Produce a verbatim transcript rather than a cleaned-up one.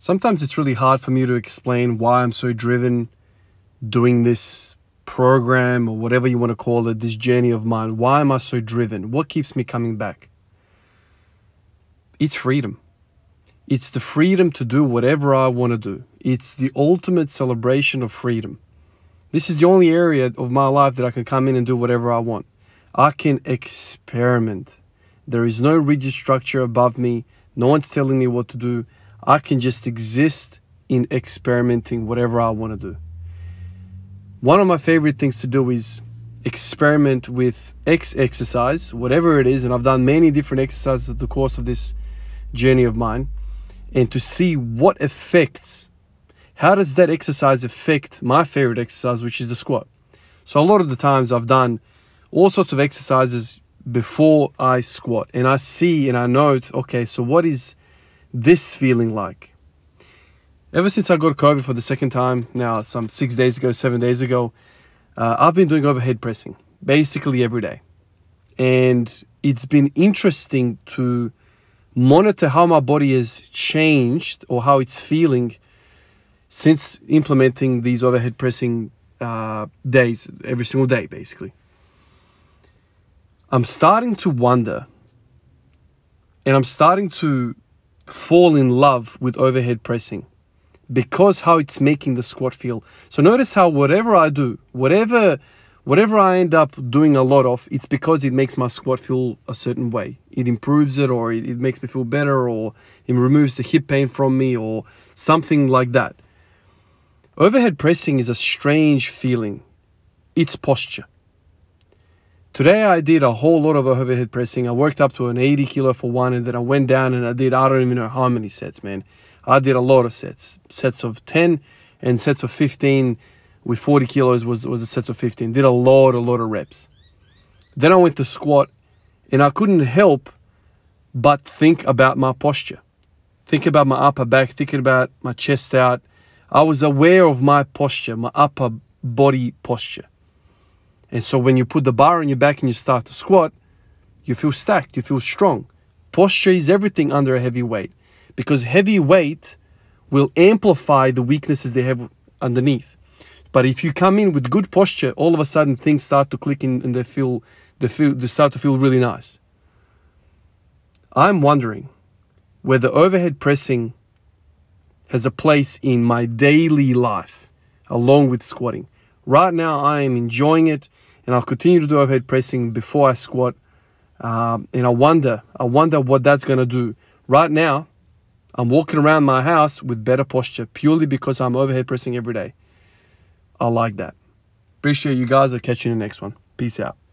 Sometimes it's really hard for me to explain why I'm so driven doing this program or whatever you want to call it, this journey of mine. Why am I so driven? What keeps me coming back? It's freedom. It's the freedom to do whatever I want to do. It's the ultimate celebration of freedom. This is the only area of my life that I can come in and do whatever I want. I can experiment. There is no rigid structure above me. No one's telling me what to do. I can just exist in experimenting whatever I want to do. One of my favorite things to do is experiment with X exercise, whatever it is. And I've done many different exercises at the course of this journey of mine. And to see what affects, how does that exercise affect my favorite exercise, which is the squat. So a lot of the times I've done all sorts of exercises before I squat. And I see and I note, okay, so what is this feeling like? Ever since I got COVID for the second time, now some six days ago, seven days ago, uh, I've been doing overhead pressing basically every day. And it's been interesting to monitor how my body has changed or how it's feeling since implementing these overhead pressing uh, days, every single day, basically. I'm starting to wonder, and I'm starting to fall in love with overhead pressing because how it's making the squat feel. So notice how whatever I do, whatever whatever I end up doing a lot of, it's because it makes my squat feel a certain way. It improves it, or it, it makes me feel better, or it removes the hip pain from me, or something like that. Overhead pressing is a strange feeling. It's posture. Today I did a whole lot of overhead pressing. I worked up to an eighty kilo for one, and then I went down and I did, I don't even know how many sets, man. I did a lot of sets. Sets of ten and sets of fifteen with forty kilos was, was the sets of fifteen. Did a lot, a lot of reps. Then I went to squat, and I couldn't help but think about my posture. Think about my upper back, thinking about my chest out. I was aware of my posture, my upper body posture. And so when you put the bar on your back and you start to squat, you feel stacked, you feel strong. Posture is everything under a heavy weight, because heavy weight will amplify the weaknesses they have underneath. But if you come in with good posture, all of a sudden things start to click in, and they feel, they feel, they start to feel really nice. I'm wondering whether overhead pressing has a place in my daily life along with squatting. Right now, I am enjoying it, and I'll continue to do overhead pressing before I squat. Um, and I wonder, I wonder what that's going to do. Right now, I'm walking around my house with better posture purely because I'm overhead pressing every day. I like that. Appreciate you guys. I'll catch you in the next one. Peace out.